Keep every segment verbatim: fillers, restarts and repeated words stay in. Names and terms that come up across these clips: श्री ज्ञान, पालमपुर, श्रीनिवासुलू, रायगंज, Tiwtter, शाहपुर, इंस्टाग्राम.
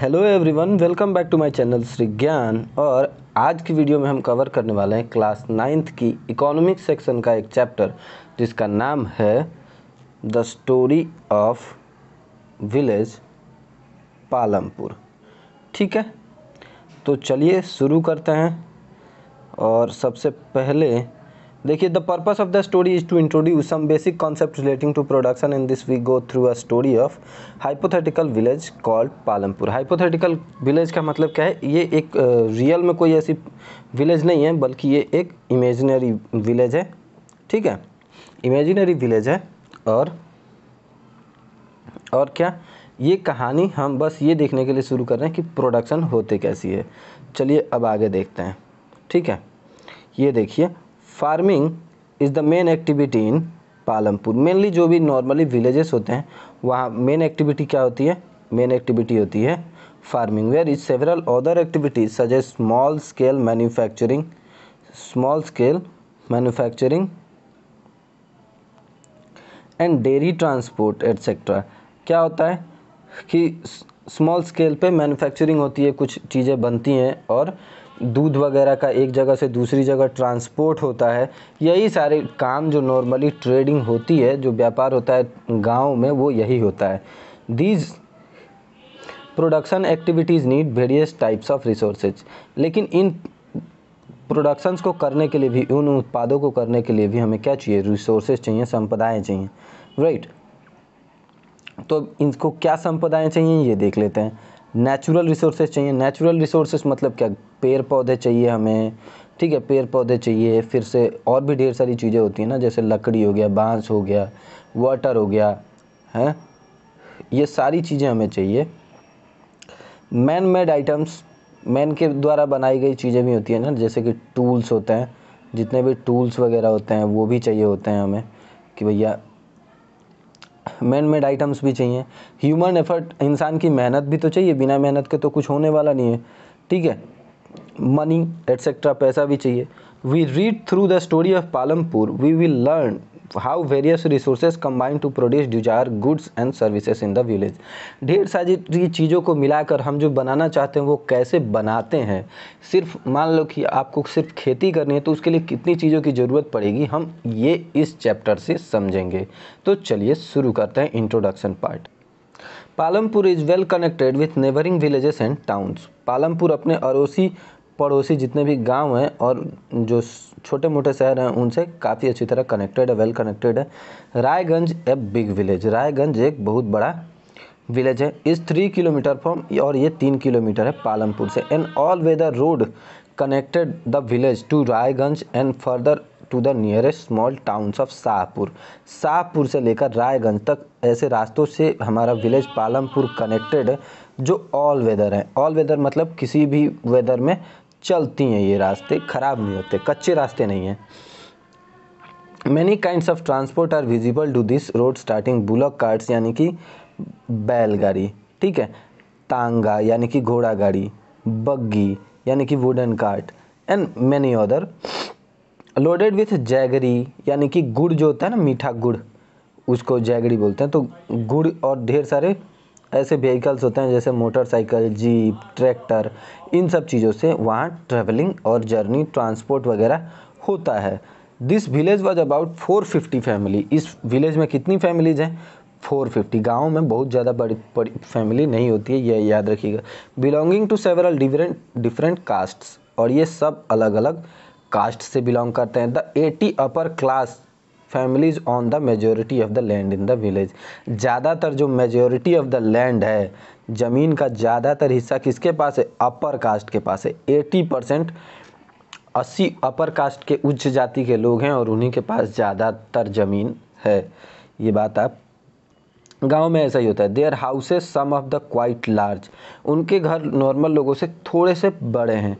Hello everyone, welcome back to my channel श्री ज्ञान। और आज की वीडियो में हम कवर करने वाले हैं क्लास नाइन्थ की इकोनॉमिक सेक्शन का एक चैप्टर जिसका नाम है the story of village पालमपुर। ठीक है, तो चलिए शुरू करते हैं। और सबसे पहले देखिए, the purpose of the story is to introduce some basic concept relating to production. In this we go through a story of hypothetical village called पालमपुर। Hypothetical village का मतलब क्या है? ये एक रियल uh, में कोई ऐसी विलेज नहीं है, बल्कि ये एक इमेजिनरी विलेज है। ठीक है, इमेजिनरी विलेज है। और और क्या, ये कहानी हम बस ये देखने के लिए शुरू कर रहे हैं कि प्रोडक्शन होते कैसी है। चलिए अब आगे देखते हैं। ठीक है, ये देखिए, farming is the main activity in पालमपुर। Mainly जो भी नॉर्मली विलेजेस होते हैं वहाँ मेन एक्टिविटी क्या होती है? मेन एक्टिविटी होती है farming. Where is several other activities such as small scale manufacturing small scale manufacturing and dairy transport etcetera. क्या होता है कि स्मॉल स्केल पे मैन्युफैक्चरिंग होती है, कुछ चीज़ें बनती हैं और दूध वगैरह का एक जगह से दूसरी जगह ट्रांसपोर्ट होता है। यही सारे काम जो नॉर्मली ट्रेडिंग होती है, जो व्यापार होता है गाँव में, वो यही होता है। These production activities need various types of resources. लेकिन इन प्रोडक्शंस को करने के लिए भी, उन उत्पादों को करने के लिए भी हमें क्या चाहिए? रिसोर्सेज चाहिए, संपदाएँ चाहिए। Right right. तो इनको क्या संपदाएं चाहिए ये देख लेते हैं। नेचुरल रिसोर्सेज चाहिए। नेचुरल रिसोर्सेज मतलब क्या? पेड़ पौधे चाहिए हमें। ठीक है, पेड़ पौधे चाहिए। फिर से और भी ढेर सारी चीज़ें होती हैं ना, जैसे लकड़ी हो गया, बांस हो गया, वाटर हो गया है, ये सारी चीज़ें हमें चाहिए। मैन मेड आइटम्स, मैन के द्वारा बनाई गई चीज़ें भी होती हैं ना, जैसे कि टूल्स होते हैं, जितने भी टूल्स वगैरह होते हैं वो भी चाहिए होते हैं हमें कि भैया मैन मेड आइटम्स भी चाहिए। ह्यूमन एफर्ट, इंसान की मेहनत भी तो चाहिए, बिना मेहनत के तो कुछ होने वाला नहीं है। ठीक है, मनी एट्सेट्रा, पैसा भी चाहिए। We read through the story of पालमपुर we will learn how various resources combine to produce desire goods and services in the village. ढेर सारी चीज़ों को मिलाकर हम जो बनाना चाहते हैं वो कैसे बनाते हैं। सिर्फ मान लो कि आपको सिर्फ खेती करनी है तो उसके लिए कितनी चीज़ों की ज़रूरत पड़ेगी, हम ये इस चैप्टर से समझेंगे। तो चलिए शुरू करते हैं introduction part. पालमपुर is well connected with neighbouring villages and towns. पालमपुर अपने अड़ोसी पड़ोसी जितने भी गांव हैं और जो छोटे मोटे शहर हैं उनसे काफ़ी अच्छी तरह कनेक्टेड है, वेल कनेक्टेड है। रायगंज a big village. रायगंज एक बहुत बड़ा विलेज है। इस थ्री किलोमीटर फ्रॉम, और ये तीन किलोमीटर है पालमपुर से। An all weather road connected the village to रायगंज and further to the nearest small towns of शाहपुर। शाहपुर से लेकर रायगंज तक ऐसे रास्तों से हमारा विलेज पालमपुर कनेक्टेड है, जो ऑल वेदर है। ऑल वेदर मतलब किसी भी वेदर में चलती हैं ये रास्ते, खराब नहीं होते, कच्चे रास्ते नहीं हैं। Many kinds of transport are visible to this road starting bullock carts यानी कि बैलगाड़ी, ठीक है, तांगा यानी कि घोड़ा गाड़ी, बग्गी यानी कि wooden cart and many other. Loaded with jaggery यानी कि गुड़ जो होता है ना, मीठा गुड़, उसको जैगरी बोलते हैं। तो गुड़ और ढेर सारे ऐसे व्हीकल्स होते हैं जैसे मोटरसाइकिल, जीप, ट्रैक्टर, इन सब चीज़ों से वहाँ ट्रैवलिंग और जर्नी ट्रांसपोर्ट वगैरह होता है। This village was about four fifty family. इस विलेज में कितनी फैमिलीज हैं? Four fifty. गांव में बहुत ज़्यादा बड़ी बड़ी फैमिली नहीं होती है, यह याद रखिएगा। Belonging to several different different castes, और ये सब अलग अलग कास्ट से बिलोंग करते हैं। The eighty upper class families on the majority of the land in the village. ज़्यादातर जो मेजोरिटी ऑफ द लैंड है, ज़मीन का ज़्यादातर हिस्सा किसके पास है? अपर कास्ट के पास है। एटी परसेंट, अस्सी अपर कास्ट के उच्च जाति के लोग हैं और उन्हीं के पास ज़्यादातर ज़मीन है। ये बात आप गांव में ऐसा ही होता है। Their houses some of the quite large. उनके घर नॉर्मल लोगों से थोड़े से बड़े हैं,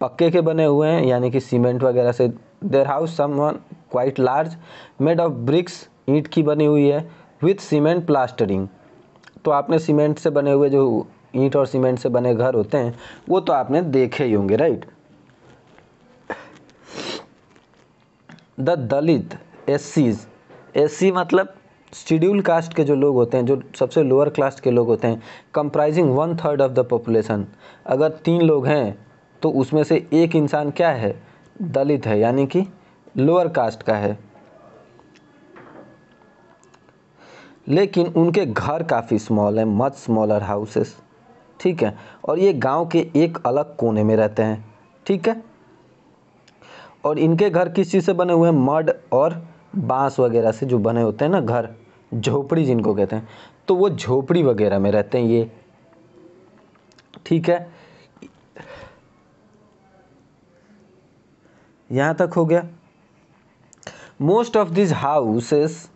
पक्के के बने हुए हैं यानी कि सीमेंट वगैरह से। Their house some quite large made of bricks, ईंट की बनी हुई है, विथ सीमेंट प्लास्टरिंग। तो आपने सीमेंट से बने हुए जो ईंट और सीमेंट से बने घर होते हैं वो तो आपने देखे ही होंगे। Right. The Dalit S Cs. S C मतलब शेड्यूल कास्ट के जो लोग होते हैं, जो सबसे लोअर क्लास्ट के लोग होते हैं, comprising one third of the population, अगर तीन लोग हैं तो उसमें से एक इंसान क्या है, दलित है, यानी कि लोअर कास्ट का है। लेकिन उनके घर काफ़ी स्मॉल हैं, मच स्मॉलर हाउसेस, ठीक है, और ये गांव के एक अलग कोने में रहते हैं, ठीक है। और इनके घर किस चीज़ से बने हुए हैं, मड और बांस वगैरह से जो बने होते हैं ना घर, झोपड़ी जिनको कहते हैं, तो वो झोपड़ी वगैरह में रहते हैं ये, ठीक है। यहाँ तक हो गया। Most of this houses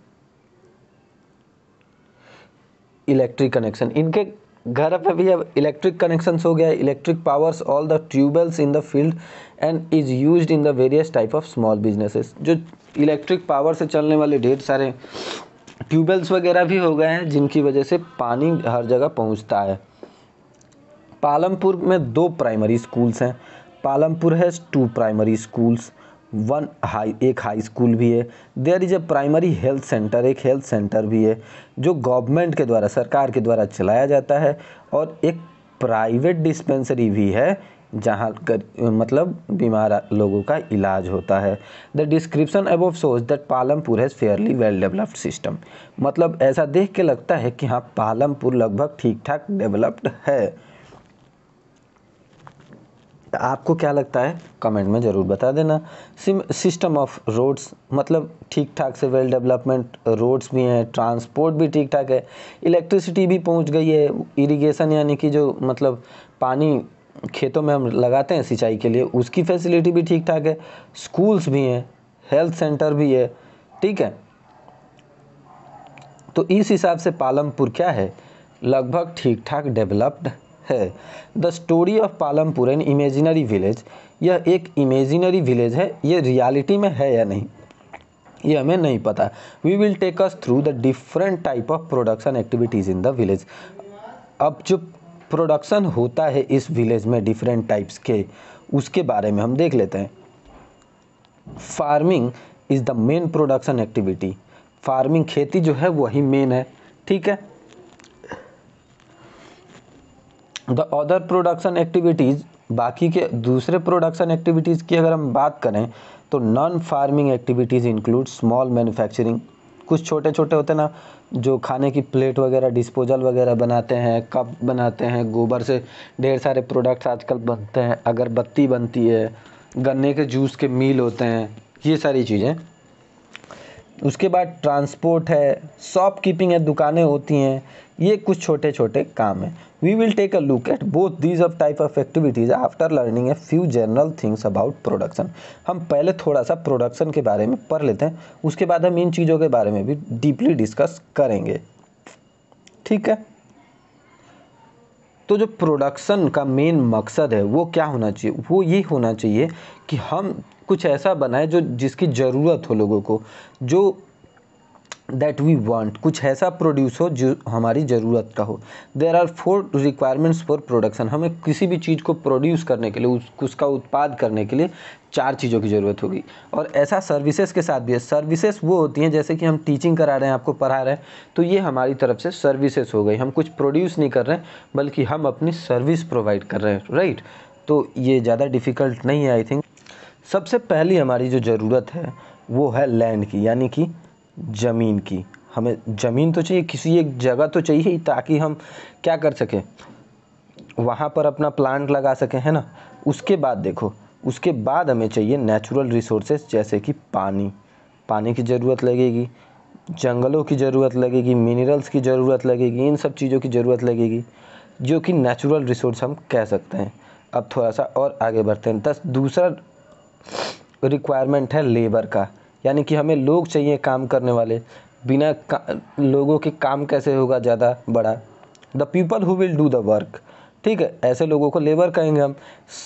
electric connection, इनके घर पे भी अब इलेक्ट्रिक कनेक्शंस हो गया। Electric powers all the tubewells in the field and is used in the various type of small businesses, जो इलेक्ट्रिक पावर से चलने वाले ढेर सारे ट्यूबवेल्स वगैरह भी हो गए हैं जिनकी वजह से पानी हर जगह पहुंचता है। पालमपुर में दो प्राइमरी स्कूल्स हैं, पालमपुर has two primary schools, one high एक हाई स्कूल भी है। There is a primary health centre, एक हेल्थ सेंटर भी है जो गवर्नमेंट के द्वारा, सरकार के द्वारा चलाया जाता है। और एक प्राइवेट डिस्पेंसरी भी है जहाँ कर मतलब बीमार लोगों का इलाज होता है। The description above shows that पालमपुर has fairly well developed system, मतलब ऐसा देख के लगता है कि हाँ पालमपुर लगभग ठीक ठाक डेवलप्ड है। आपको क्या लगता है कमेंट में ज़रूर बता देना। सिस्टम ऑफ रोड्स, मतलब ठीक ठाक से वेल डेवलपमेंट रोड्स भी हैं, ट्रांसपोर्ट भी ठीक ठाक है, इलेक्ट्रिसिटी भी पहुंच गई है, इरिगेशन यानी कि जो मतलब पानी खेतों में हम लगाते हैं सिंचाई के लिए, उसकी फैसिलिटी भी ठीक ठाक है, स्कूल्स भी हैं, हेल्थ सेंटर भी है, ठीक है। तो इस हिसाब से पालमपुर क्या है, लगभग ठीक ठाक डेवलप्ड है। The story of पालमपुर an imaginary village, यह एक इमेजिनरी विलेज है, ये रियलिटी में है या नहीं ये हमें नहीं पता। We will take us through the different type of production activities in the village, अब जो प्रोडक्शन होता है इस विलेज में डिफरेंट टाइप्स के, उसके बारे में हम देख लेते हैं। Farming is the main production activity, farming खेती जो है वही मेन है, ठीक है। द अदर प्रोडक्शन एक्टिविटीज़, बाकी के दूसरे प्रोडक्शन एक्टिविटीज़ की अगर हम बात करें तो non farming activities include small manufacturing, कुछ छोटे छोटे होते हैं ना जो खाने की प्लेट वगैरह, डिस्पोजल वगैरह बनाते हैं, कप बनाते हैं, गोबर से ढेर सारे प्रोडक्ट्स आजकल बनते हैं, अगरबत्ती बनती है, गन्ने के जूस के मील होते हैं, ये सारी चीज़ें। उसके बाद ट्रांसपोर्ट है, शॉप कीपिंग है, दुकानें होती हैं, ये कुछ छोटे छोटे काम हैं। We will take a look at both these of type of activities after learning a few general things about production. हम पहले थोड़ा सा प्रोडक्शन के बारे में पढ़ लेते हैं, उसके बाद हम इन चीज़ों के बारे में भी डीपली डिस्कस करेंगे, ठीक है। तो जो प्रोडक्शन का मेन मकसद है वो क्या होना चाहिए, वो ये होना चाहिए कि हम कुछ ऐसा बनाए जो जिसकी ज़रूरत हो लोगों को, जो दैट वी वांट, कुछ ऐसा प्रोड्यूस हो जो हमारी ज़रूरत का हो। There are four requirements for production, हमें किसी भी चीज़ को प्रोड्यूस करने के लिए, उस उसका उत्पाद करने के लिए चार चीज़ों की ज़रूरत होगी। और ऐसा सर्विसेज के साथ भी है, सर्विसेज वो होती हैं जैसे कि हम टीचिंग करा रहे हैं, आपको पढ़ा रहे हैं, तो ये हमारी तरफ से सर्विसेज हो गई, हम कुछ प्रोड्यूस नहीं कर रहे हैं बल्कि हम अपनी सर्विस प्रोवाइड कर रहे हैं, राइट। तो ये ज़्यादा डिफ़िकल्ट नहीं है आई थिंक। सबसे पहली हमारी जो ज़रूरत है वो है लैंड की, यानी कि ज़मीन की, हमें ज़मीन तो चाहिए, किसी एक जगह तो चाहिए ताकि हम क्या कर सकें, वहाँ पर अपना प्लांट लगा सकें, है ना। उसके बाद देखो, उसके बाद हमें चाहिए नेचुरल रिसोर्सेज, जैसे कि पानी, पानी की ज़रूरत लगेगी, जंगलों की ज़रूरत लगेगी, मिनरल्स की ज़रूरत लगेगी, इन सब चीज़ों की ज़रूरत लगेगी जो कि नेचुरल रिसोर्स हम कह सकते हैं। अब थोड़ा सा और आगे बढ़ते हैं। दस दूसरा रिक्वायरमेंट है लेबर का, यानी कि हमें लोग चाहिए काम करने वाले, बिना लोगों के काम कैसे होगा ज़्यादा बड़ा। The people who will do the work, ठीक है, ऐसे लोगों को लेबर कहेंगे हम।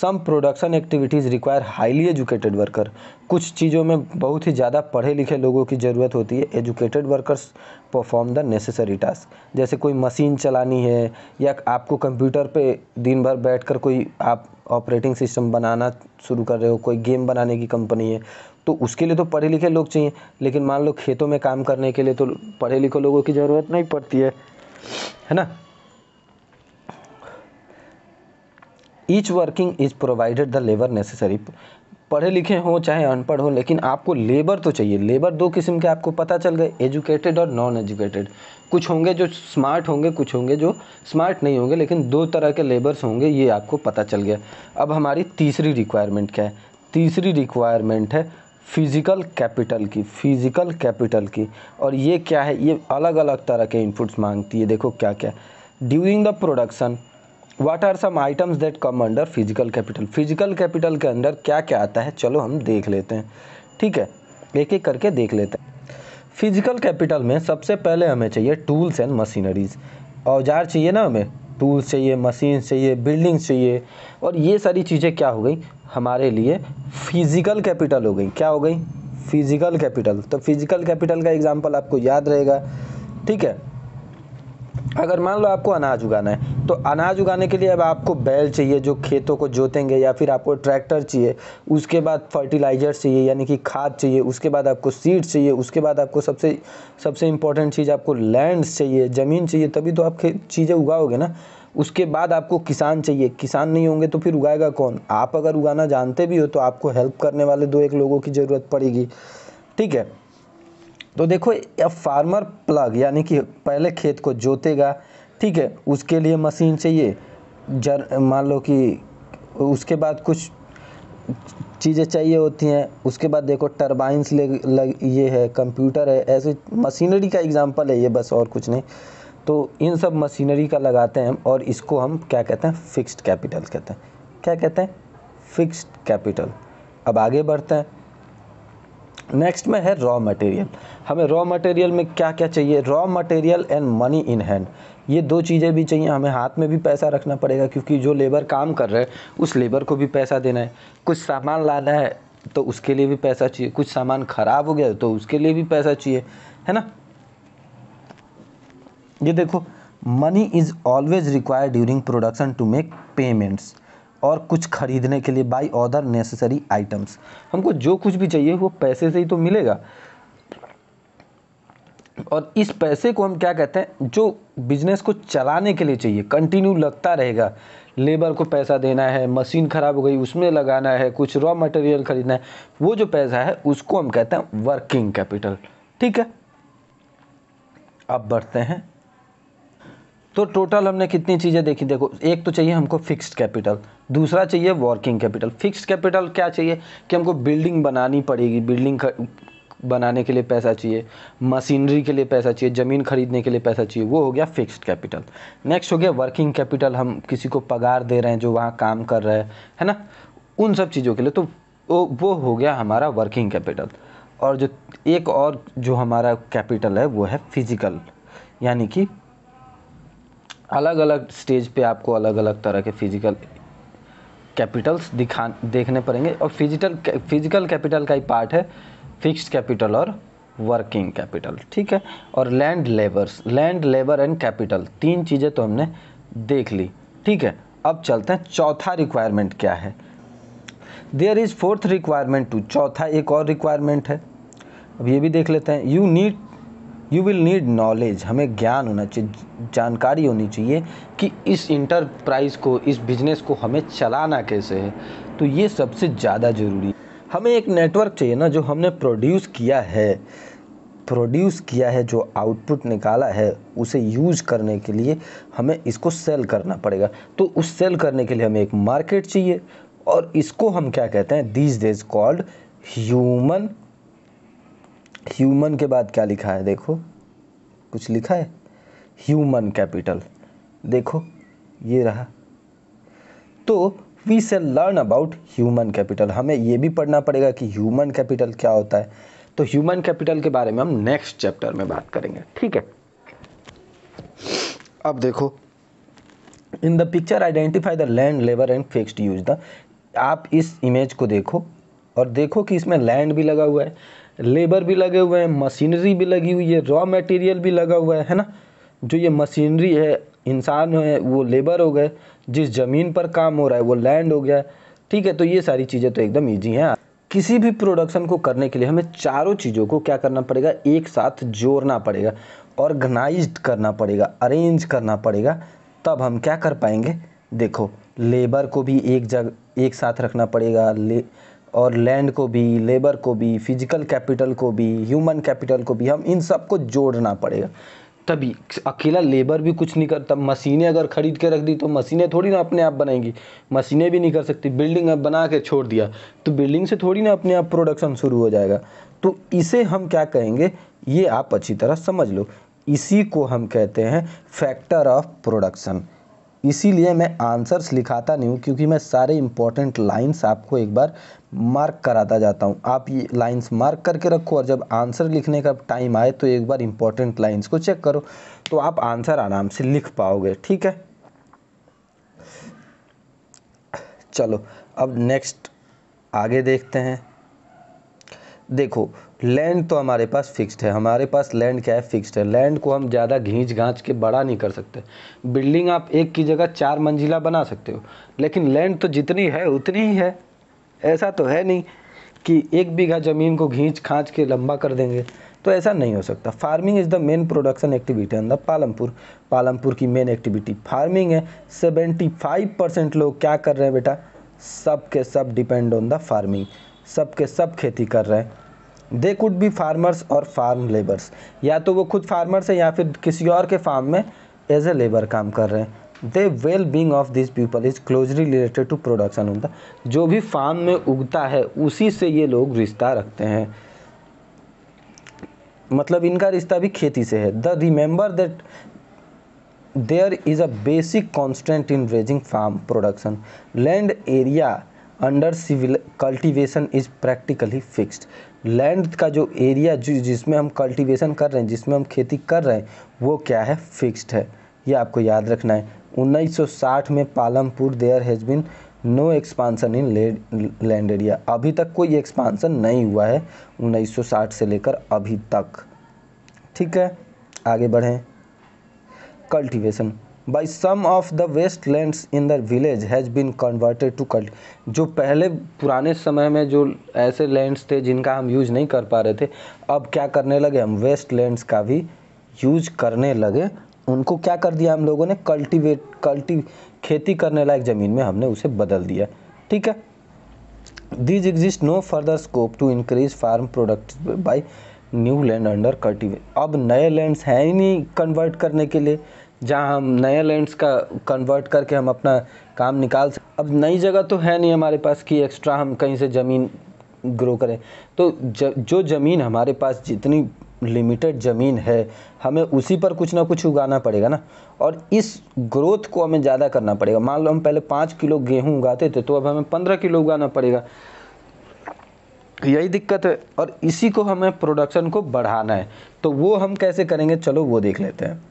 Some production activities require highly educated worker, कुछ चीज़ों में बहुत ही ज़्यादा पढ़े लिखे लोगों की ज़रूरत होती है। Educated workers perform the necessary task, जैसे कोई मशीन चलानी है या आपको कंप्यूटर पे दिन भर बैठकर कोई आप ऑपरेटिंग सिस्टम बनाना शुरू कर रहे हो, कोई गेम बनाने की कंपनी है, तो उसके लिए तो पढ़े लिखे लोग चाहिए। लेकिन मान लो खेतों में काम करने के लिए तो पढ़े लिखे लोगों की ज़रूरत नहीं पड़ती है, है ना। Each working is provided the labour necessary. पढ़े लिखे हों चाहे अनपढ़ हो, लेकिन आपको लेबर तो चाहिए। लेबर दो किस्म के आपको पता चल गए, एजुकेटेड और नॉन एजुकेटेड। कुछ होंगे जो स्मार्ट होंगे, कुछ होंगे जो स्मार्ट नहीं होंगे, लेकिन दो तरह के लेबर्स होंगे, ये आपको पता चल गया। अब हमारी तीसरी रिक्वायरमेंट क्या है? तीसरी रिक्वायरमेंट है फिज़िकल कैपिटल की, फिज़िकल कैपिटल की। और ये क्या है? ये अलग अलग तरह के इनपुट्स मांगती है। देखो क्या क्या, during the production what are some items that come under physical capital. Physical capital के अंडर क्या क्या आता है, चलो हम देख लेते हैं। ठीक है, एक एक करके देख लेते हैं। फिजिकल कैपिटल में सबसे पहले हमें चाहिए टूल्स एंड मशीनरीज। औजार चाहिए ना हमें, टूल्स चाहिए, मशीन चाहिए, बिल्डिंग्स चाहिए, और ये सारी चीज़ें क्या हो गई हमारे लिए? फिजिकल कैपिटल हो गई। क्या हो गई? Physical capital. तो फिजिकल कैपिटल का एग्जाम्पल आपको याद रहेगा। ठीक है, अगर मान लो आपको अनाज उगाना है, तो अनाज उगाने के लिए अब आपको बैल चाहिए जो खेतों को जोतेंगे, या फिर आपको ट्रैक्टर चाहिए, उसके बाद फर्टिलाइजर चाहिए यानी कि खाद चाहिए, उसके बाद आपको सीड चाहिए, उसके बाद आपको सबसे सबसे इम्पोर्टेंट चीज़ आपको लैंड्स चाहिए, ज़मीन चाहिए, तभी तो आप चीज़ें उगाओगे ना। उसके बाद आपको किसान चाहिए, किसान नहीं होंगे तो फिर उगाएगा कौन? आप अगर उगाना जानते भी हो तो आपको हेल्प करने वाले दो एक लोगों की ज़रूरत पड़ेगी। ठीक है, तो देखो फार्मर प्लग यानी कि पहले खेत को जोतेगा। ठीक है, उसके लिए मशीन चाहिए, जर मान लो कि उसके बाद कुछ चीज़ें चाहिए होती हैं। उसके बाद देखो टर्बाइंस ले, लग ये है, कंप्यूटर है, ऐसे मशीनरी का एग्जांपल है ये, बस और कुछ नहीं। तो इन सब मशीनरी का लगाते हैं और इसको हम क्या कहते हैं? फिक्स्ड कैपिटल कहते हैं। क्या कहते हैं? Fixed capital. अब आगे बढ़ते हैं। नेक्स्ट में है रॉ मटेरियल। हमें रॉ मटेरियल में क्या क्या चाहिए? Raw material and money in hand, ये दो चीज़ें भी चाहिए। हमें हाथ में भी पैसा रखना पड़ेगा, क्योंकि जो लेबर काम कर रहे हैं उस लेबर को भी पैसा देना है। कुछ सामान लाना है तो उसके लिए भी पैसा चाहिए, कुछ सामान खराब हो गया तो उसके लिए भी पैसा चाहिए, है ना। ये देखो, money is always required during production to make payments. और कुछ खरीदने के लिए बाय ऑर्डर नेसेसरी आइटम्स, हमको जो कुछ भी चाहिए वो पैसे से ही तो मिलेगा। और इस पैसे को हम क्या कहते हैं? जो बिजनेस को चलाने के लिए चाहिए, कंटिन्यू लगता रहेगा, लेबर को पैसा देना है, मशीन ख़राब हो गई उसमें लगाना है, कुछ रॉ मटेरियल ख़रीदना है, वो जो पैसा है उसको हम कहते हैं वर्किंग कैपिटल। ठीक है, अब बढ़ते हैं। तो टोटल हमने कितनी चीज़ें देखी? देखो, एक तो चाहिए हमको फिक्स्ड कैपिटल, दूसरा चाहिए वर्किंग कैपिटल। फिक्स्ड कैपिटल क्या चाहिए? कि हमको बिल्डिंग बनानी पड़ेगी, बिल्डिंग बनाने के लिए पैसा चाहिए, मशीनरी के लिए पैसा चाहिए, ज़मीन खरीदने के लिए पैसा चाहिए, वो हो गया फिक्स्ड कैपिटल। नेक्स्ट हो गया वर्किंग कैपिटल, हम किसी को पगार दे रहे हैं जो वहाँ काम कर रहे हैं, है ना, उन सब चीज़ों के लिए, तो वो हो गया हमारा वर्किंग कैपिटल। और जो एक और जो हमारा कैपिटल है वो है फिजिकल, यानी कि अलग अलग स्टेज पे आपको अलग अलग तरह के फिजिकल कैपिटल्स दिखा देखने पड़ेंगे। और फिजिकल फिजिकल कैपिटल का ही पार्ट है फिक्स्ड कैपिटल और वर्किंग कैपिटल। ठीक है, और land labours, land labour and capital, तीन चीज़ें तो हमने देख ली। ठीक है, अब चलते हैं चौथा रिक्वायरमेंट क्या है। There is fourth requirement too, चौथा एक और रिक्वायरमेंट है, अब ये भी देख लेते हैं। You need you will need knowledge, हमें ज्ञान होना चाहिए, जानकारी होनी चाहिए कि इस इंटरप्राइज को, इस बिजनेस को हमें चलाना कैसे है, तो ये सबसे ज़्यादा ज़रूरी है। हमें एक नेटवर्क चाहिए ना, जो हमने प्रोड्यूस किया है, प्रोड्यूस किया है जो आउटपुट निकाला है, उसे यूज करने के लिए हमें इसको सेल करना पड़ेगा। तो उस सेल करने के लिए हमें एक मार्केट चाहिए, और इसको हम क्या कहते हैं? This days called human. Human के बाद क्या लिखा है? देखो कुछ लिखा है ह्यूमन कैपिटल, देखो ये रहा। तो we shall learn about human capital, हमें ये भी पढ़ना पड़ेगा कि ह्यूमन कैपिटल क्या होता है। तो ह्यूमन कैपिटल के बारे में हम नेक्स्ट चैप्टर में बात करेंगे। ठीक है, अब देखो, in the picture identify the land labour and fixed use the. आप इस इमेज को देखो और देखो कि इसमें लैंड भी लगा हुआ है, लेबर भी लगे हुए हैं, मशीनरी भी लगी हुई है, रॉ मटेरियल भी लगा हुआ है, है ना। जो ये मशीनरी है, इंसान है, वो लेबर हो गए, जिस ज़मीन पर काम हो रहा है वो लैंड हो गया। ठीक है, तो ये सारी चीज़ें तो एकदम ईजी हैं। किसी भी प्रोडक्शन को करने के लिए हमें चारों चीज़ों को क्या करना पड़ेगा, एक साथ जोड़ना पड़ेगा, ऑर्गेनाइज्ड करना पड़ेगा, अरेंज करना पड़ेगा, तब हम क्या कर पाएंगे। देखो, लेबर को भी एक जगह एक साथ रखना पड़ेगा, ले और लैंड को भी, लेबर को भी, फिजिकल कैपिटल को भी, ह्यूमन कैपिटल को भी, हम इन सब को जोड़ना पड़ेगा। तभी अकेला लेबर भी कुछ नहीं करता। मशीनें अगर खरीद के रख दी तो मशीनें थोड़ी ना अपने आप बनाएंगी, मशीनें भी नहीं कर सकती। बिल्डिंग अब बना के छोड़ दिया तो बिल्डिंग से थोड़ी ना अपने आप प्रोडक्शन शुरू हो जाएगा। तो इसे हम क्या कहेंगे, ये आप अच्छी तरह समझ लो। इसी को हम कहते हैं फैक्टर ऑफ प्रोडक्शन। इसीलिए मैं आंसर्स लिखाता नहीं हूँ, क्योंकि मैं सारे इंपॉर्टेंट लाइन्स आपको एक बार मार्क कराता जाता हूँ। आप ये लाइन्स मार्क करके रखो और जब आंसर लिखने का टाइम आए तो एक बार इंपॉर्टेंट लाइन्स को चेक करो, तो आप आंसर आराम से लिख पाओगे। ठीक है, चलो अब नेक्स्ट आगे देखते हैं। देखो, लैंड तो हमारे पास फिक्स्ड है। हमारे पास लैंड क्या है, फिक्स्ड है। लैंड को हम ज़्यादा घींच घांच के बड़ा नहीं कर सकते। बिल्डिंग आप एक की जगह चार मंजिला बना सकते हो, लेकिन लैंड तो जितनी है उतनी ही है। ऐसा तो है नहीं कि एक बीघा ज़मीन को घींच खाँच के लंबा कर देंगे, तो ऐसा नहीं हो सकता। Farming is the main production activity in the पालमपुर। पालमपुर की मेन एक्टिविटी फार्मिंग है। सेवेंटी फाइव परसेंट लोग क्या कर रहे हैं बेटा, सब के सब डिपेंड ऑन द फार्मिंग, सब के सब खेती कर रहे हैं। दे कुड बी फार्मर्स और फार्म लेबर्स। या तो वो खुद फार्मर्स हैं या फिर किसी और के फार्म में एज ए लेबर काम कर रहे हैं। The well being of this people is closely related to production of the. जो भी फार्म में उगता है उसी से ये लोग रिश्ता रखते हैं, मतलब इनका रिश्ता भी खेती से है। The remember that there is a basic constant in raising farm production. Land area under civil cultivation is practically fixed. Land का जो एरिया जो जिसमें हम कल्टिवेशन कर रहे हैं, जिसमें हम खेती कर रहे हैं, वो क्या है, फिक्स्ड है। ये आपको याद रखना है। उन्नीस सौ साठ में पालमपुर there has been no expansion in land area. अभी तक कोई एक्सपांसन नहीं हुआ है उन्नीस सौ साठ से लेकर अभी तक। ठीक है, आगे बढ़ें। Cultivation by some of the waste land in the village has been converted to cult. जो पहले पुराने समय में जो ऐसे लैंड्स थे जिनका हम यूज़ नहीं कर पा रहे थे, अब क्या करने लगे, हम वेस्ट लैंड्स का भी यूज करने लगे। उनको क्या कर दिया हम लोगों ने, कल्टिवेट कल्टी खेती करने लायक ज़मीन में हमने उसे बदल दिया। ठीक है, these exist no further scope to increase farm product by new land under cultivate. अब नए लैंड्स हैं ही नहीं कन्वर्ट करने के लिए, जहाँ हम नए लैंड्स का कन्वर्ट करके हम अपना काम निकाल सकते। अब नई जगह तो है नहीं हमारे पास कि एक्स्ट्रा हम कहीं से ज़मीन ग्रो करें, तो ज, जो ज़मीन हमारे पास जितनी लिमिटेड ज़मीन है, हमें उसी पर कुछ ना कुछ उगाना पड़ेगा ना, और इस ग्रोथ को हमें ज़्यादा करना पड़ेगा। मान लो हम पहले पाँच किलो गेहूँ उगाते थे, तो अब हमें पंद्रह किलो उगाना पड़ेगा। यही दिक्कत है, और इसी को हमें प्रोडक्शन को बढ़ाना है, तो वो हम कैसे करेंगे, चलो वो देख लेते हैं।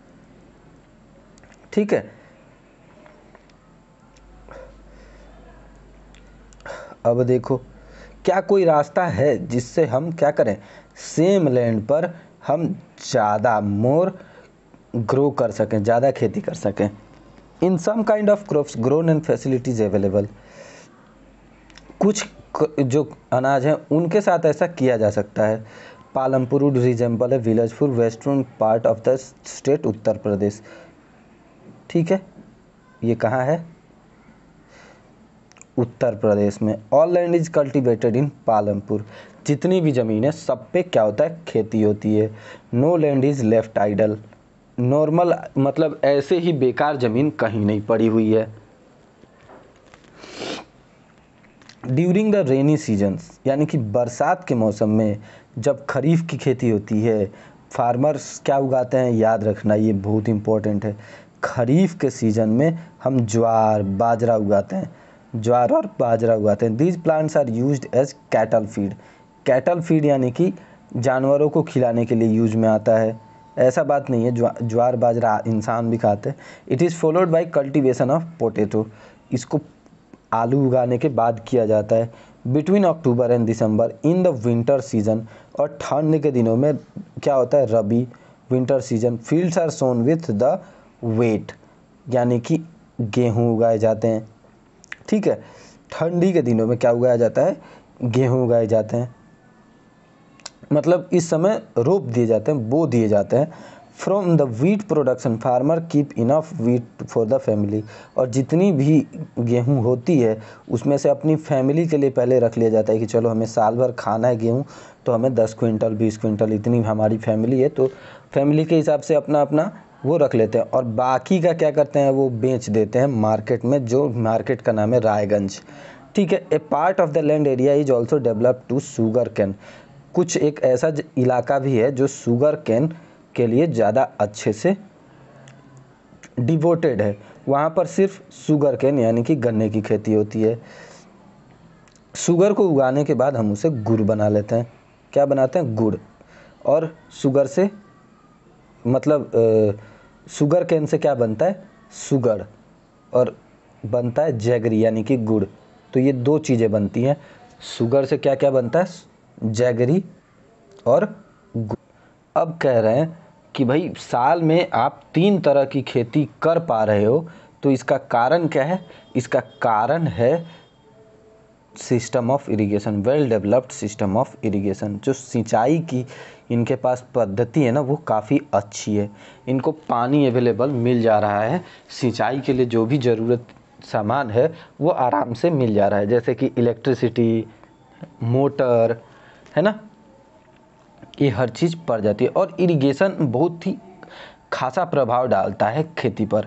ठीक है, अब देखो, क्या कोई रास्ता है जिससे हम क्या करें, सेम लैंड पर हम ज़्यादा मोर ग्रो कर सकें, ज़्यादा खेती कर सकें। In some kind of crops grown and facilities available. कुछ जो अनाज हैं उनके साथ ऐसा किया जा सकता है। पालमपुर would resemble a village for western part of the state, Uttar Pradesh. ठीक है, ये कहाँ है, उत्तर प्रदेश में। All land is cultivated in पालमपुर। जितनी भी ज़मीन है सब पे क्या होता है, खेती होती है। No land is left idle. Normal मतलब ऐसे ही बेकार ज़मीन कहीं नहीं पड़ी हुई है। ड्यूरिंग द रेनी सीजन्स, यानी कि बरसात के मौसम में जब खरीफ की खेती होती है, फार्मर्स क्या उगाते हैं, याद रखना ये बहुत इम्पोर्टेंट है। खरीफ के सीज़न में हम ज्वार बाजरा उगाते हैं, ज्वार और बाजरा उगाते हैं। These plants are used as cattle feed. Cattle feed यानी कि जानवरों को खिलाने के लिए यूज में आता है। ऐसा बात नहीं है, ज्वा ज्वार बाजरा इंसान भी खाते हैं। It is followed by cultivation of potato. इसको आलू उगाने के बाद किया जाता है। Between October and December in the winter season, और ठंड के दिनों में क्या होता है, rabi winter season. Fields are sown with the wheat, यानी कि गेहूँ उगाए जाते हैं। ठीक है, ठंडी के दिनों में क्या उगाया जाता है, गेहूँ उगाए जाते हैं, मतलब इस समय रोप दिए जाते हैं, बो दिए जाते हैं। From the wheat production farmer keep enough wheat for the family, और जितनी भी गेहूँ होती है उसमें से अपनी फैमिली के लिए पहले रख लिया जाता है कि चलो हमें साल भर खाना है गेहूँ, तो हमें दस क्विंटल बीस क्विंटल इतनी हमारी फैमिली है, तो फैमिली के हिसाब से अपना अपना वो रख लेते हैं। और बाकी का क्या करते हैं, वो बेच देते हैं मार्केट में, जो मार्केट का नाम है रायगंज, ठीक है। A part of the land area is also develop to sugar cane, कुछ एक ऐसा इलाका भी है जो शुगर कैन के लिए ज़्यादा अच्छे से डिवोटेड है, वहाँ पर सिर्फ शुगर कैन यानी कि गन्ने की खेती होती है। शुगर को उगाने के बाद हम उसे गुड़ बना लेते हैं, क्या बनाते हैं, गुड़। और शुगर से मतलब शुगर कैन से क्या बनता है, शुगर, और बनता है जैगरी यानी कि गुड़। तो ये दो चीज़ें बनती हैं, शुगर से क्या क्या बनता है, जैगरी और गुड़। अब कह रहे हैं कि भाई साल में आप तीन तरह की खेती कर पा रहे हो, तो इसका कारण क्या है, इसका कारण है system of irrigation, well developed system of irrigation. जो सिंचाई की इनके पास पद्धति है ना, वो काफ़ी अच्छी है, इनको पानी अवेलेबल मिल जा रहा है, सिंचाई के लिए जो भी ज़रूरत सामान है वो आराम से मिल जा रहा है, जैसे कि इलेक्ट्रिसिटी, मोटर, है ना, ये हर चीज़ पड़ जाती है। और इरिगेशन बहुत ही खासा प्रभाव डालता है खेती पर।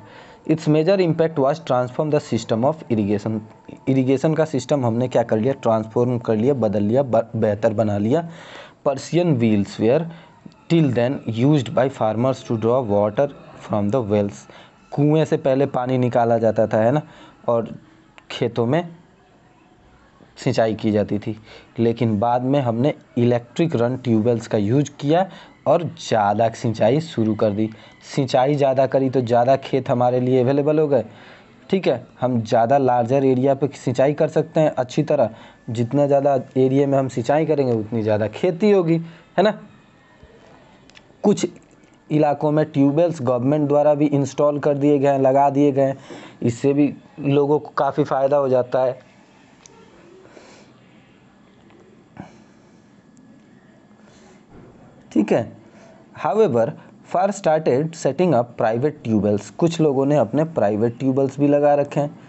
Its major impact was transform the system of irrigation, irrigation का सिस्टम हमने क्या कर लिया, ट्रांसफॉर्म कर लिया, बदल लिया, बेहतर बना लिया। Persian wheels were till then used by farmers to draw water from the wells, कुएं से पहले पानी निकाला जाता था, है ना, और खेतों में सिंचाई की जाती थी। लेकिन बाद में हमने इलेक्ट्रिक रन ट्यूबवेल्स का यूज किया और ज़्यादा सिंचाई शुरू कर दी। सिंचाई ज़्यादा करी तो ज़्यादा खेत हमारे लिए अवेलेबल हो गए, ठीक है, हम ज़्यादा लार्जर एरिया पे सिंचाई कर सकते हैं अच्छी तरह। जितना ज़्यादा एरिया में हम सिंचाई करेंगे उतनी ज़्यादा खेती होगी, है ना। कुछ इलाकों में ट्यूबवेल्स गवर्नमेंट द्वारा भी इंस्टॉल कर दिए गए हैं, लगा दिए गए हैं, इससे भी लोगों को काफ़ी फ़ायदा हो जाता है। ठीक है। However far started setting up private tubewells, कुछ लोगों ने अपने प्राइवेट ट्यूबवेल्स भी लगा रखे हैं।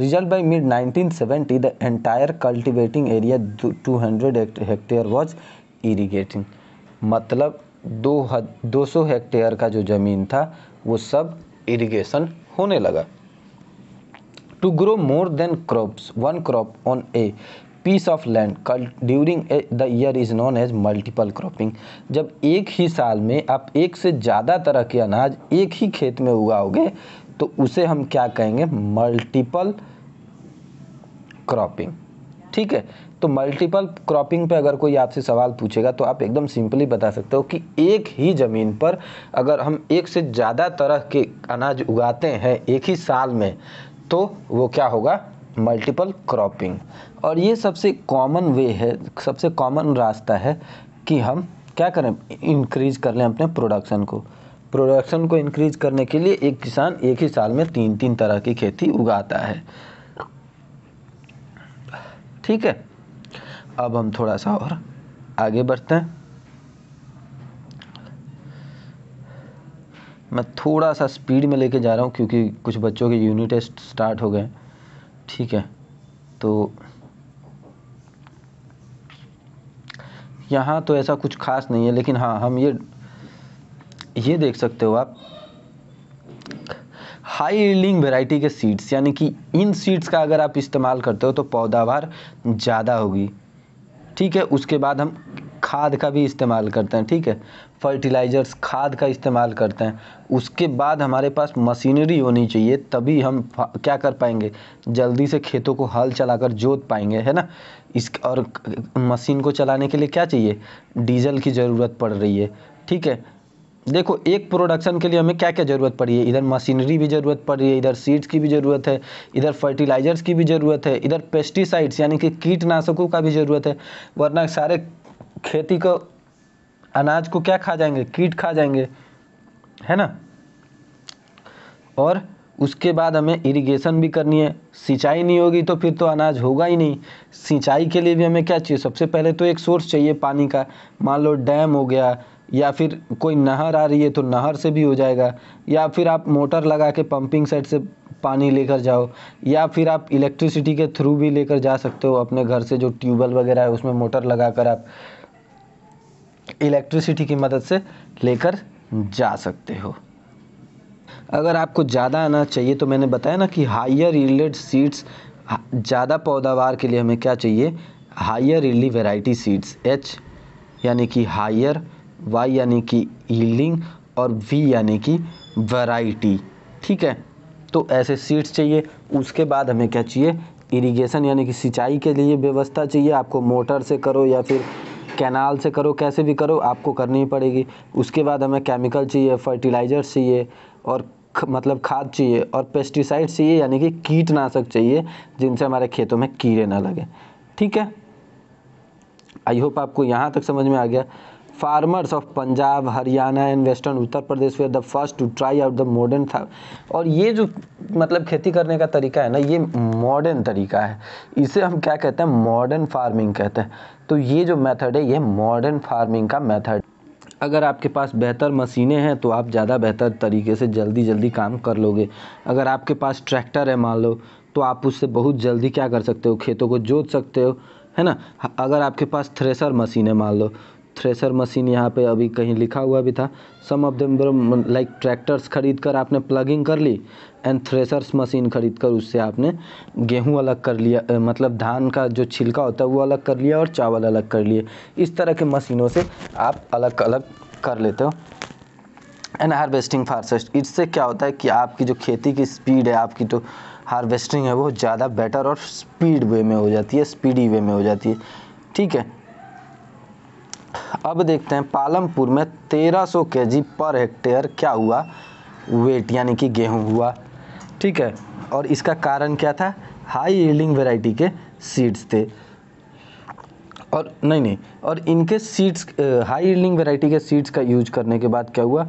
Result by mid nineteen seventy the entire cultivating area two hundred hectare was irrigating, मतलब दो दो सौ हेक्टेयर का जो ज़मीन था वो सब इरिगेशन होने लगा। To grow more than crops, one crop on a piece of land during the year is known as multiple cropping, जब एक ही साल में आप एक से ज़्यादा तरह के अनाज एक ही खेत में उगाओगे तो उसे हम क्या कहेंगे, मल्टीपल क्रॉपिंग, ठीक है। तो मल्टीपल क्रॉपिंग पे अगर कोई आपसे सवाल पूछेगा तो आप एकदम सिंपली बता सकते हो कि एक ही ज़मीन पर अगर हम एक से ज़्यादा तरह के अनाज उगाते हैं एक ही साल में तो वो क्या होगा, मल्टीपल क्रॉपिंग। और ये सबसे कॉमन वे है, सबसे कॉमन रास्ता है कि हम क्या करें, इंक्रीज कर लें अपने प्रोडक्शन को। प्रोडक्शन को इंक्रीज करने के लिए एक किसान एक ही साल में तीन तीन तरह की खेती उगाता है, ठीक है। अब हम थोड़ा सा और आगे बढ़ते हैं, मैं थोड़ा सा स्पीड में लेके जा रहा हूँ क्योंकि कुछ बच्चों के यूनिट टेस्ट स्टार्ट हो गए, ठीक है। तो यहाँ तो ऐसा कुछ खास नहीं है, लेकिन हाँ हम ये ये देख सकते हो आप, हाई यील्डिंग वेराइटी के सीड्स, यानी कि इन सीड्स का अगर आप इस्तेमाल करते हो तो पौदावार ज़्यादा होगी, ठीक है। उसके बाद हम खाद का भी इस्तेमाल करते हैं, ठीक है, फर्टिलाइजर्स खाद का इस्तेमाल करते हैं। उसके बाद हमारे पास मशीनरी होनी चाहिए, तभी हम क्या कर पाएंगे, जल्दी से खेतों को हल चलाकर जोत पाएंगे, है ना। इस और मशीन को चलाने के लिए क्या चाहिए, डीजल की ज़रूरत पड़ रही है, ठीक है। देखो एक प्रोडक्शन के लिए हमें क्या क्या ज़रूरत पड़ी है, इधर मशीनरी भी ज़रूरत पड़ रही है, इधर सीड्स की भी ज़रूरत है, इधर फर्टिलाइजर्स की भी ज़रूरत है, इधर पेस्टिसाइड्स यानी कि कीटनाशकों का भी ज़रूरत है, वरना सारे खेती को अनाज को क्या खा जाएंगे, कीट खा जाएंगे, है ना। और उसके बाद हमें इरिगेशन भी करनी है। सिंचाई नहीं होगी तो फिर तो अनाज होगा ही नहीं। सिंचाई के लिए भी हमें क्या चाहिए, सबसे पहले तो एक सोर्स चाहिए पानी का। मान लो डैम हो गया या फिर कोई नहर आ रही है तो नहर से भी हो जाएगा, या फिर आप मोटर लगा के पंपिंग सेट से पानी लेकर जाओ, या फिर आप इलेक्ट्रिसिटी के थ्रू भी लेकर जा सकते हो अपने घर से। जो ट्यूबवेल वगैरह है उसमें मोटर लगा कर आप इलेक्ट्रिसिटी की मदद से लेकर जा सकते हो। अगर आपको ज़्यादा आना चाहिए तो मैंने बताया ना कि हायर यील्ड सीड्स, ज़्यादा पैदावार के लिए हमें क्या चाहिए, higher yield variety seeds. H यानी कि हायर, वाई यानी कि यील्डिंग और वी यानी कि वैरायटी। ठीक है, तो ऐसे सीड्स चाहिए। उसके बाद हमें क्या चाहिए, इरिगेशन यानी कि सिंचाई के लिए व्यवस्था चाहिए। आपको मोटर से करो या फिर कैनाल से करो, कैसे भी करो आपको करनी ही पड़ेगी। उसके बाद हमें केमिकल चाहिए, फर्टिलाइजर चाहिए और ख, मतलब खाद चाहिए और पेस्टिसाइड चाहिए यानी कि कीटनाशक चाहिए जिनसे हमारे खेतों में कीड़े ना लगे। ठीक है, आई होप आपको यहाँ तक समझ में आ गया। Farmers of Punjab, Haryana and western Uttar Pradesh were the first to try out the modern था। और ये जो मतलब खेती करने का तरीका है ना, ये मॉडर्न तरीका है, इसे हम क्या कहते हैं, मॉडर्न फार्मिंग कहते हैं। तो ये जो मेथड है ये मॉडर्न फार्मिंग का मेथड। अगर आपके पास बेहतर मशीनें हैं तो आप ज़्यादा बेहतर तरीके से जल्दी जल्दी काम कर लोगे। अगर आपके पास ट्रैक्टर है मान लो, तो आप उससे बहुत जल्दी क्या कर सकते हो, खेतों को जोत सकते हो, है ना। अगर आपके पास थ्रेसर मशीन है मान लो, थ्रेसर मशीन यहाँ पे अभी कहीं लिखा हुआ भी था, some of them like tractors खरीद कर आपने प्लगिंग कर ली एंड थ्रेसर्स मशीन खरीद कर उससे आपने गेहूं अलग कर लिया, मतलब धान का जो छिलका होता है वो अलग कर लिया और चावल अलग कर लिए। इस तरह के मशीनों से आप अलग अलग कर लेते हो। एंड हार्वेस्टिंग फास्टेस्ट, इससे क्या होता है कि आपकी जो खेती की स्पीड है, आपकी जो हार्वेस्टिंग है वो ज़्यादा बेटर और स्पीड वे में हो जाती है, स्पीडी वे में हो जाती है। ठीक है, अब देखते हैं पालमपुर में तेरह सौ केजी पर हेक्टेयर क्या हुआ, वेट यानी कि गेहूं हुआ। ठीक है, और इसका कारण क्या था, हाई यील्डिंग वैरायटी के सीड्स थे और नहीं नहीं और इनके सीड्स, हाई यील्डिंग वैरायटी के सीड्स का यूज करने के बाद क्या हुआ,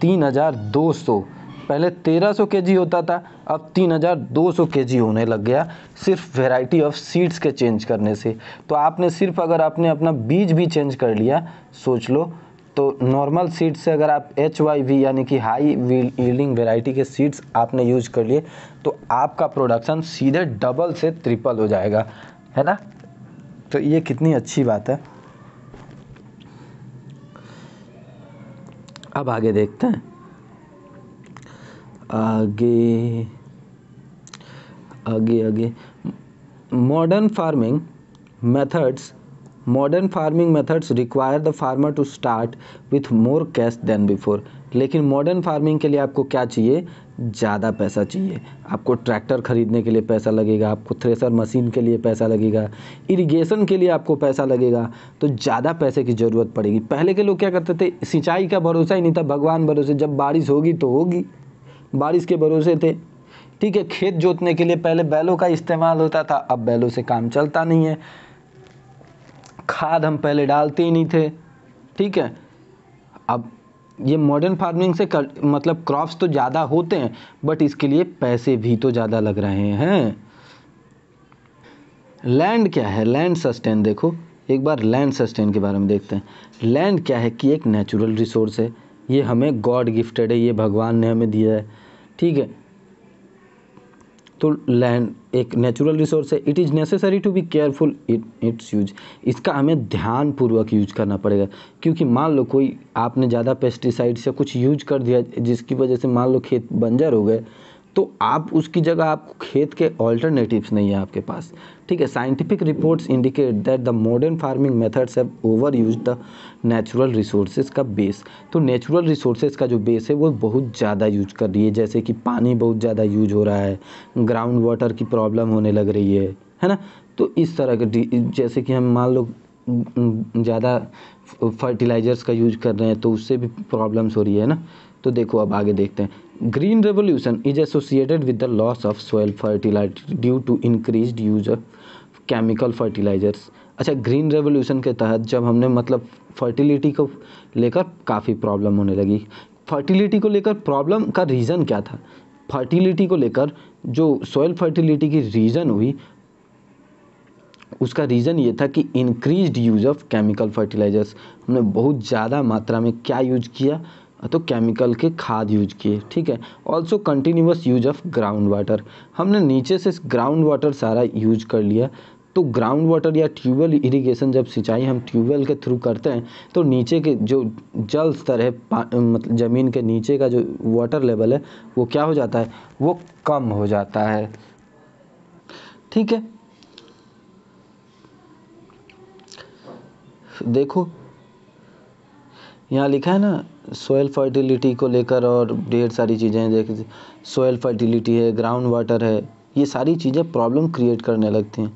तीन हज़ार दो सौ, पहले तेरह सौ केजी होता था अब तीन हज़ार दो सौ केजी होने लग गया सिर्फ वैरायटी ऑफ सीड्स के चेंज करने से। तो आपने सिर्फ, अगर आपने अपना बीज भी चेंज कर लिया, सोच लो, तो नॉर्मल सीड्स से अगर आप एच वाई वी यानी कि हाई यील्डिंग वैरायटी के सीड्स आपने यूज कर लिए तो आपका प्रोडक्शन सीधे डबल से ट्रिपल हो जाएगा, है ना। तो ये कितनी अच्छी बात है। अब आगे देखते हैं, आगे आगे आगे modern farming methods modern farming methods require the farmer to start with more cash than before. लेकिन मॉडर्न फार्मिंग के लिए आपको क्या चाहिए, ज़्यादा पैसा चाहिए। आपको ट्रैक्टर खरीदने के लिए पैसा लगेगा, आपको थ्रेसर मशीन के लिए पैसा लगेगा, इरिगेशन के लिए आपको पैसा लगेगा, तो ज़्यादा पैसे की ज़रूरत पड़ेगी। पहले के लोग क्या करते थे, सिंचाई का भरोसा ही नहीं था, भगवान भरोसे, जब बारिश होगी तो होगी, बारिश के भरोसे थे। ठीक है, खेत जोतने के लिए पहले बैलों का इस्तेमाल होता था, अब बैलों से काम चलता नहीं है। खाद हम पहले डालते ही नहीं थे। ठीक है, अब ये मॉडर्न फार्मिंग से कर, मतलब क्रॉप्स तो ज़्यादा होते हैं बट इसके लिए पैसे भी तो ज़्यादा लग रहे हैं। लैंड क्या है, लैंड सस्टेन, देखो एक बार लैंड सस्टेन के बारे में देखते हैं। लैंड क्या है कि एक नेचुरल रिसोर्स है, ये हमें गॉड गिफ्टेड है, ये भगवान ने हमें दिया है। ठीक है, तो लैंड एक नेचुरल रिसोर्स है। It is necessary to be careful it its use, इसका हमें ध्यानपूर्वक यूज करना पड़ेगा। क्योंकि मान लो कोई आपने ज़्यादा पेस्टिसाइड्स या कुछ यूज कर दिया जिसकी वजह से मान लो खेत बंजर हो गए, तो आप उसकी जगह, आप खेत के ऑल्टरनेटिव्स नहीं है आपके पास। ठीक है, scientific reports indicate that the modern farming methods have over use the natural resources का बेस। तो नेचुरल रिसोर्सेज का जो बेस है वो बहुत ज़्यादा यूज कर रही है, जैसे कि पानी बहुत ज़्यादा यूज हो रहा है, ग्राउंड वाटर की प्रॉब्लम होने लग रही है, है ना। तो इस तरह के, जैसे कि हम मान लो ज़्यादा फर्टिलाइजर्स का यूज कर रहे हैं तो उससे भी प्रॉब्लम्स हो रही है ना। तो देखो अब आगे देखते हैं, green revolution is associated with the loss of soil fertility due to increased use of chemical fertilisers. अच्छा, ग्रीन रेवोल्यूशन के तहत जब हमने मतलब फर्टिलिटी को लेकर काफ़ी प्रॉब्लम होने लगी। फर्टिलिटी को लेकर प्रॉब्लम का रीज़न क्या था, फर्टिलिटी को लेकर जो सॉइल फर्टिलिटी की रीज़न हुई, उसका रीज़न ये था कि increased use of chemical fertilisers, हमने बहुत ज़्यादा मात्रा में क्या यूज किया तो केमिकल के खाद यूज किए। ठीक है, also continuous use of ground water, हमने नीचे से ग्राउंड वाटर सारा यूज कर लिया। तो ग्राउंड वाटर या ट्यूबवेल इरिगेशन, जब सिंचाई हम ट्यूबवेल के थ्रू करते हैं तो नीचे के जो जल स्तर है, मतलब ज़मीन के नीचे का जो वाटर लेवल है वो क्या हो जाता है, वो कम हो जाता है। ठीक है, देखो यहाँ लिखा है ना सोयल फर्टिलिटी को लेकर, और ढेर सारी चीज़ें हैं, जैसे सोयल फर्टिलिटी है, ग्राउंड वाटर है, ये सारी चीज़ें प्रॉब्लम क्रिएट करने लगती हैं।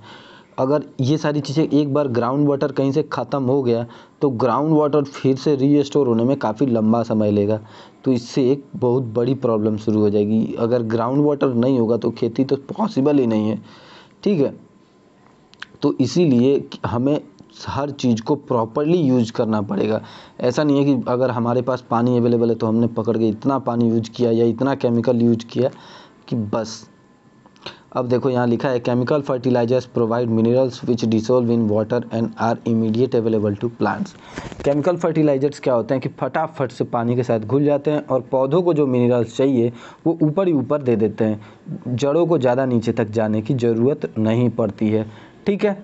अगर ये सारी चीज़ें एक बार ग्राउंड वाटर कहीं से ख़त्म हो गया तो ग्राउंड वाटर फिर से रीस्टोर होने में काफ़ी लंबा समय लेगा, तो इससे एक बहुत बड़ी प्रॉब्लम शुरू हो जाएगी। अगर ग्राउंड वाटर नहीं होगा तो खेती तो पॉसिबल ही नहीं है। ठीक है, तो इसीलिए हमें हर चीज़ को प्रॉपरली यूज करना पड़ेगा। ऐसा नहीं है कि अगर हमारे पास पानी अवेलेबल है तो हमने पकड़ के इतना पानी यूज किया या इतना केमिकल यूज किया कि बस। अब देखो यहाँ लिखा है chemical fertilisers provide minerals which dissolve in water and are immediate available to plants. Chemical fertilisers क्या होते हैं कि फटाफट से पानी के साथ घुल जाते हैं और पौधों को जो मिनरल्स चाहिए वो ऊपर ही ऊपर दे देते हैं, जड़ों को ज़्यादा नीचे तक जाने की ज़रूरत नहीं पड़ती है। ठीक है,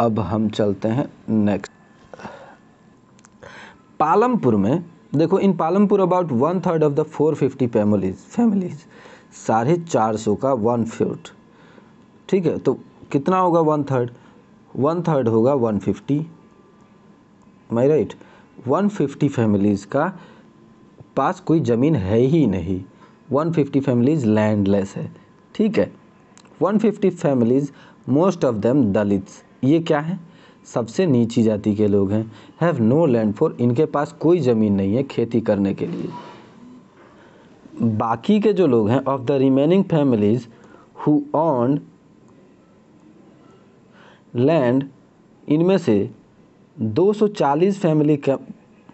अब हम चलते हैं नेक्स्ट। पालमपुर में देखो, in पालमपुर about one third of the four fifty families families साढ़े चार सौ का वन फ्यूट। ठीक है, तो कितना होगा वन थर्ड, वन थर्ड होगा one fifty, my right, one fifty families का पास कोई ज़मीन है ही नहीं, वन फिफ्टी फैमिलीज़ लैंडलेस है। ठीक है, one fifty families most of them Dalits, ये क्या है, सबसे नीची जाति के लोग हैं, हैव नो लैंड फॉर, इनके पास कोई ज़मीन नहीं है खेती करने के लिए। बाकी के जो लोग हैं of the remaining families who on land, इनमें से दो सौ चालीस फैमिली का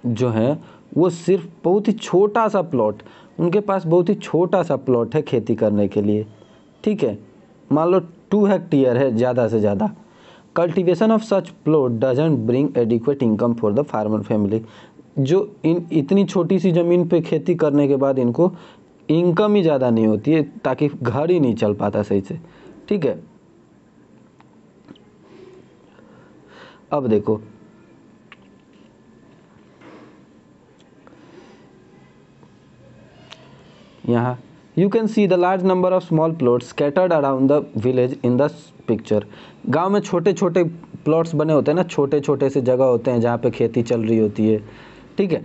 जो हैं वो सिर्फ बहुत ही छोटा सा प्लॉट, उनके पास बहुत ही छोटा सा प्लॉट है खेती करने के लिए। ठीक है, मान लो टू हेक्टेयर है ज़्यादा से ज़्यादा। Cultivation of such plot doesn't bring adequate income for the farmer family, जो इन इतनी छोटी सी ज़मीन पे खेती करने के बाद इनको इनकम ही ज़्यादा नहीं होती है, ताकि घर ही नहीं चल पाता सही से। ठीक है, अब देखो यहाँ you can see the large number of small plot scattered around the village in the picture. गांव में छोटे छोटे प्लॉट्स बने होते हैं ना, छोटे छोटे से जगह होते हैं जहाँ पे खेती चल रही होती है। ठीक है,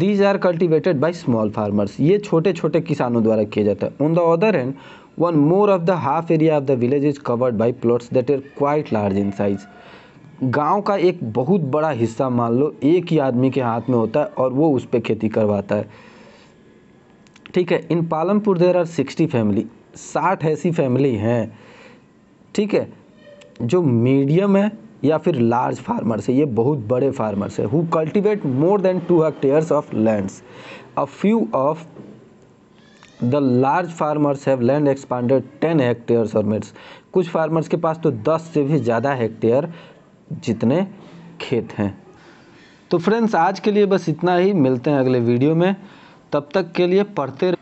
these are cultivated by small farmers, ये छोटे छोटे किसानों द्वारा किया जाता है। On the other hand one more of the half area of the village is covered by plots that are quite large in size. गाँव का एक बहुत बड़ा हिस्सा मान लो एक ही आदमी के हाथ में होता है और वो उस पर खेती करवाता है। ठीक है, in पालमपुर there are sixty family, साठ ऐसी फैमिली हैं। ठीक है, जो मीडियम है या फिर लार्ज फार्मर्स है, ये बहुत बड़े फार्मर्स है, who cultivate more than two hectares of lands. A few of the large farmers have land expanded ten hectares और मिट्स, कुछ फार्मर्स के पास तो दस से भी ज़्यादा हेक्टेयर जितने खेत हैं। तो फ्रेंड्स आज के लिए बस इतना ही, मिलते हैं अगले वीडियो में, तब तक के लिए पढ़ते रहिए।